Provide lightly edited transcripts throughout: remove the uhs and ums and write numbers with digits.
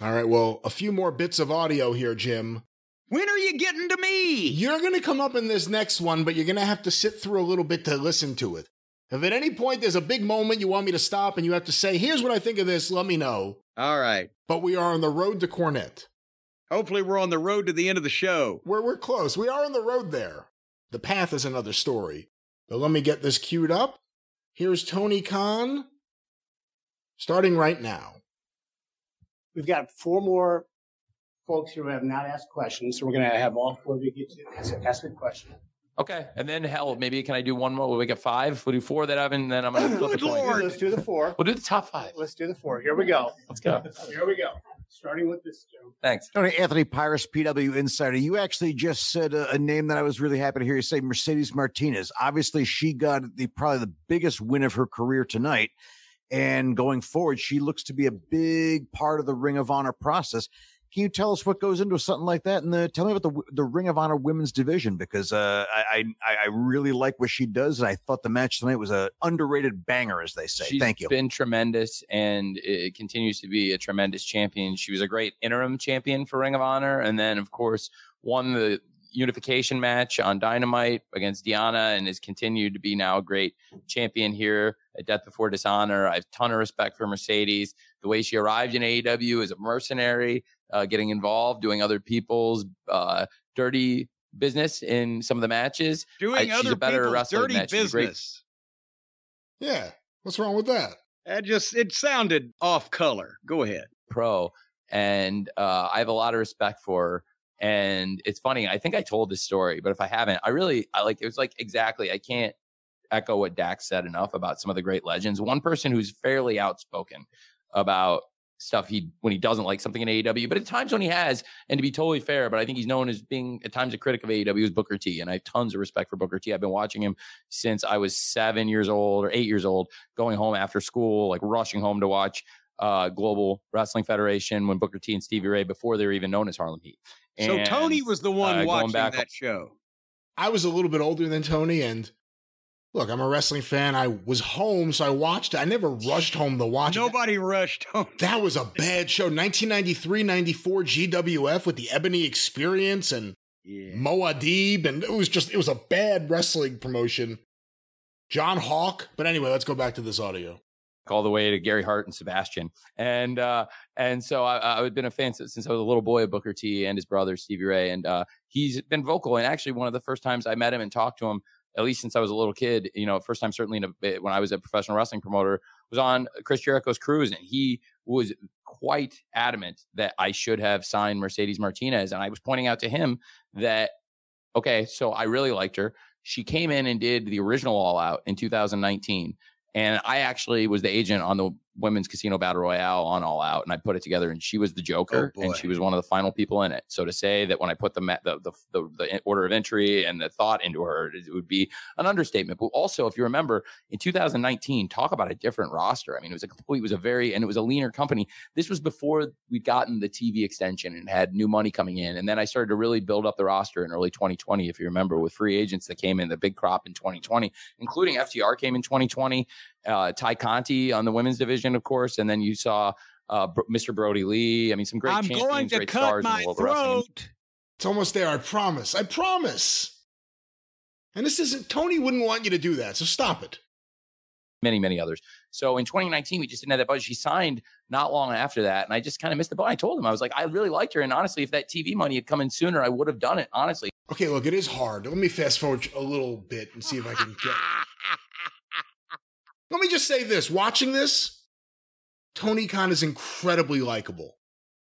All right, well, a few more bits of audio here, Jim. When are you getting to me? You're going to come up in this next one, but you're going to have to sit through a little bit to listen to it. If at any point there's a big moment you want me to stop and you have to say, here's what I think of this, let me know. All right. But we are on the road to Cornette. Hopefully we're on the road to the end of the show. We're close. We are on the road there. The path is another story. But let me get this queued up. Here's Tony Khan. Starting right now. We've got four more folks who have not asked questions, so we're going to have all four of you get to ask a question. Okay, and then hell, maybe can I do one more? We'll make it five. We'll do four that haven't, and then I'm going to flip a coin. Let's do the four. We'll do the top five. Let's do the four. Here we go. Let's go. Here we go. Starting with this, Joe. Thanks. Tony, Anthony Pyrus, PW Insider. You actually just said a name that I was really happy to hear you say, Mercedes Martinez. Obviously, she got probably the biggest win of her career tonight, and going forward, she looks to be a big part of the Ring of Honor process. Can you tell us what goes into something like that? And tell me about the Ring of Honor women's division, because I really like what she does, and I thought the match tonight was an underrated banger, as they say. Thank you. She's been tremendous, and it continues to be a tremendous champion. She was a great interim champion for Ring of Honor, and then, of course, won the unification match on Dynamite against Deanna, and has continued to be now a great champion here at Death Before Dishonor. I have a ton of respect for Mercedes. The way she arrived in AEW as a mercenary, getting involved, doing other people's dirty business in some of the matches. She's a better wrestler than that. She's great. Yeah, what's wrong with that? It sounded off color. Go ahead. Pro, and I have a lot of respect for her. And it's funny, I think I told this story, but if I haven't, I can't echo what Dax said enough about some of the great legends. One person who's fairly outspoken about stuff when he doesn't like something in AEW, but at times when he has, and to be totally fair, but I think he's known as being at times a critic of AEW, is Booker T. And I have tons of respect for Booker T. I've been watching him since I was 7 years old or 8 years old, going home after school, like rushing home to watch Global Wrestling Federation when Booker T and Stevie Ray, before they were even known as Harlem Heat. And, so Tony was the one watching that show. I was a little bit older than Tony, and look, I'm a wrestling fan. I was home, so I watched it. I never rushed home to watch it. Nobody rushed home. That was a bad show. 1993-94 GWF with the Ebony Experience and Moadib, and it was a bad wrestling promotion. John Hawk. But anyway, let's go back to this audio. All the way to Gary Hart and Sebastian. And so I've been a fan since I was a little boy of Booker T and his brother, Stevie Ray. And he's been vocal. And actually, one of the first times I met him and talked to him, at least since I was a little kid, you know, first time certainly when I was a professional wrestling promoter, was on Chris Jericho's cruise. And he was quite adamant that I should have signed Mercedes Martinez. And I was pointing out to him that, okay, so I really liked her. She came in and did the original All Out in 2019. And I actually was the agent on the Women's Casino Battle Royale on All Out, and I put it together, and she was the Joker, and she was one of the final people in it. So to say that when I put the order of entry and the thought into her, it would be an understatement. But also, if you remember, in 2019, talk about a different roster. I mean, it was a leaner company. This was before we'd gotten the TV extension and had new money coming in. And then I started to really build up the roster in early 2020, if you remember, with free agents that came in, the big crop in 2020, including FTR came in 2020. Ty Conti on the women's division, of course. And then you saw Mr. Brodie Lee. I mean, some great champions, going to great cut stars my in the world wrestling. It's almost there. I promise. I promise. And Tony wouldn't want you to do that. So stop it. Many, many others. So in 2019, we just didn't have that budget. She signed not long after that. And I just kind of missed the boat. I told him, I was like, I really liked her. And honestly, if that TV money had come in sooner, I would have done it, honestly. Okay, look, it is hard. Let me fast forward a little bit and see if I can get... Let me just say this. Watching this, Tony Khan is incredibly likable.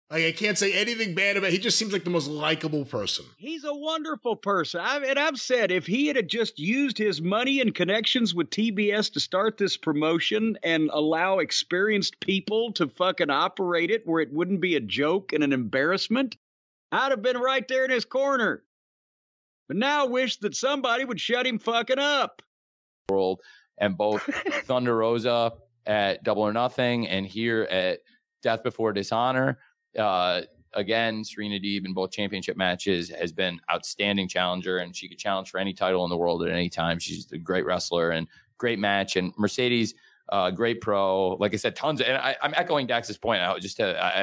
Like, I can't say anything bad about it. He just seems like the most likable person. He's a wonderful person. I've said if he had just used his money and connections with TBS to start this promotion and allow experienced people to fucking operate it where it wouldn't be a joke and an embarrassment, I'd have been right there in his corner. But now I wish that somebody would shut him fucking up. World. And both Thunder Rosa at Double or Nothing and here at Death Before Dishonor. Again, Serena Deeb in both championship matches has been outstanding challenger, and she could challenge for any title in the world at any time. She's a great wrestler and great match. And Mercedes Great pro. Like I said, tons. And I'm echoing Dax's point. I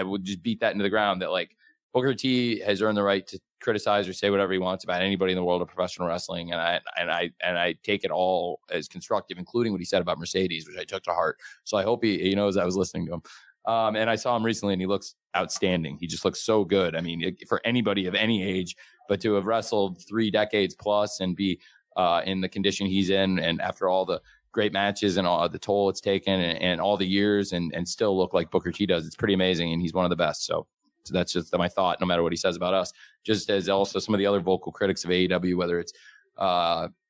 would just beat that into the ground that like Booker T has earned the right to criticize or say whatever he wants about anybody in the world of professional wrestling. And I take it all as constructive, including what he said about Mercedes, which I took to heart. So I hope he knows I was listening to him. And I saw him recently and he looks outstanding. He just looks so good. I mean, for anybody of any age, but to have wrestled 3 decades plus and be in the condition he's in, and after all the great matches and all the toll it's taken and all the years and still look like Booker T does, it's pretty amazing. And he's one of the best. So that's just my thought, no matter what he says about us, just as also some of the other vocal critics of AEW, whether it's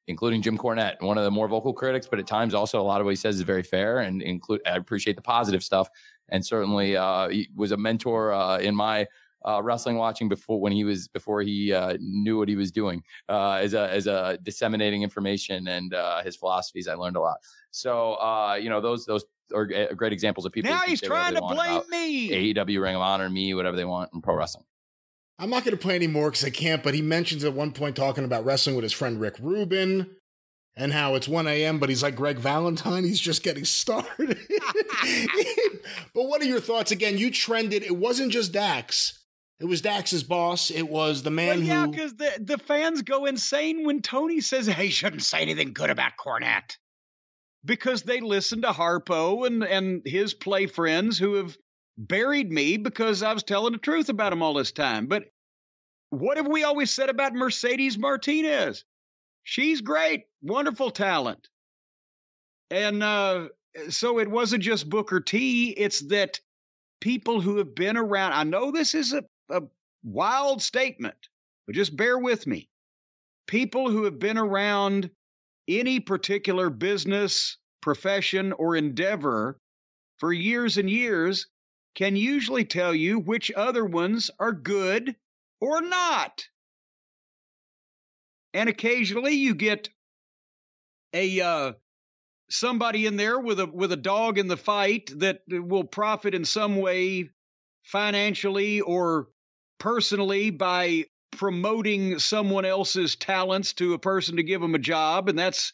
including Jim Cornette, one of the more vocal critics, but at times also a lot of what he says is very fair, and I appreciate the positive stuff. And certainly he was a mentor in my wrestling watching before he knew what he was doing as a disseminating information and his philosophies. I learned a lot. So, those are great examples of people. Now he's trying to blame me. AEW, Ring of Honor, me, whatever they want in pro wrestling. I'm not going to play anymore because I can't, but he mentions at one point talking about wrestling with his friend Rick Rubin and how it's 1 a.m., but he's like Greg Valentine. He's just getting started. But what are your thoughts? Again, you trended. It wasn't just Dax. It was Dax's boss. It was the man who... because the fans go insane when Tony says, hey, shouldn't say anything good about Cornette. Because they listen to Harpo and his play friends who have buried me because I was telling the truth about him all this time. But what have we always said about Mercedes Martinez? She's great, wonderful talent. And so it wasn't just Booker T. It's that people who have been around, I know this is a wild statement, but just bear with me. People who have been around any particular business, profession, or endeavor for years and years can usually tell you which other ones are good or not. And occasionally you get a somebody in there with a dog in the fight that will profit in some way financially or personally by promoting someone else's talents to a person to give them a job. And that's,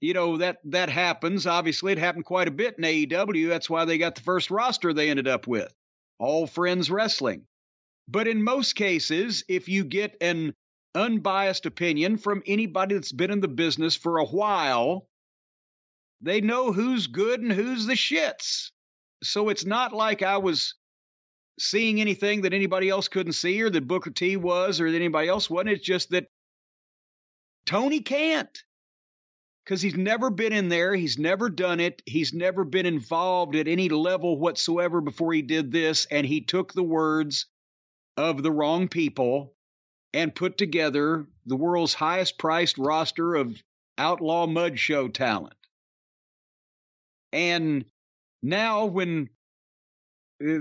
that happens. Obviously, it happened quite a bit in AEW. That's why they got the first roster they ended up with, All Friends Wrestling. But in most cases, if you get an unbiased opinion from anybody that's been in the business for a while, they know who's good and who's the shits. So it's not like I was seeing anything that anybody else couldn't see, or that Booker T was, or that anybody else wasn't. It's just that Tony can't, because he's never been in there. He's never done it. He's never been involved at any level whatsoever before he did this. And he took the words of the wrong people and put together the world's highest priced roster of outlaw mud show talent. And now when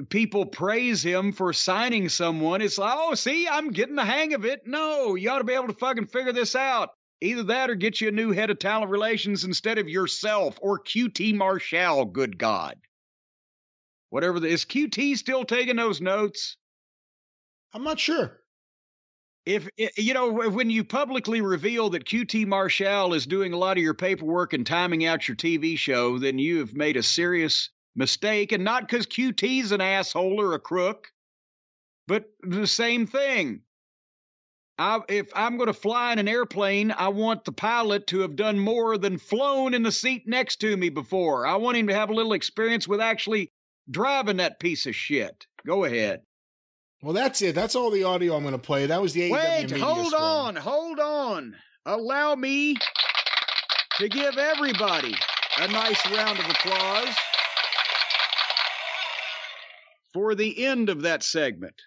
people praise him for signing someone, it's like, oh, see, I'm getting the hang of it. No, you ought to be able to fucking figure this out. Either that or get you a new head of talent relations instead of yourself or QT Marshall, good God. Is QT still taking those notes? I'm not sure. If, when you publicly reveal that QT Marshall is doing a lot of your paperwork and timing out your TV show, then you have made a serious mistake. And not because QT's an asshole or a crook, but the same thing. If I'm going to fly in an airplane, I want the pilot to have done more than flown in the seat next to me before. I want him to have a little experience with actually driving that piece of shit. Go ahead. Well, that's it. That's all the audio I'm going to play. That was the AEW media. Hold on. Allow me to give everybody a nice round of applause for the end of that segment.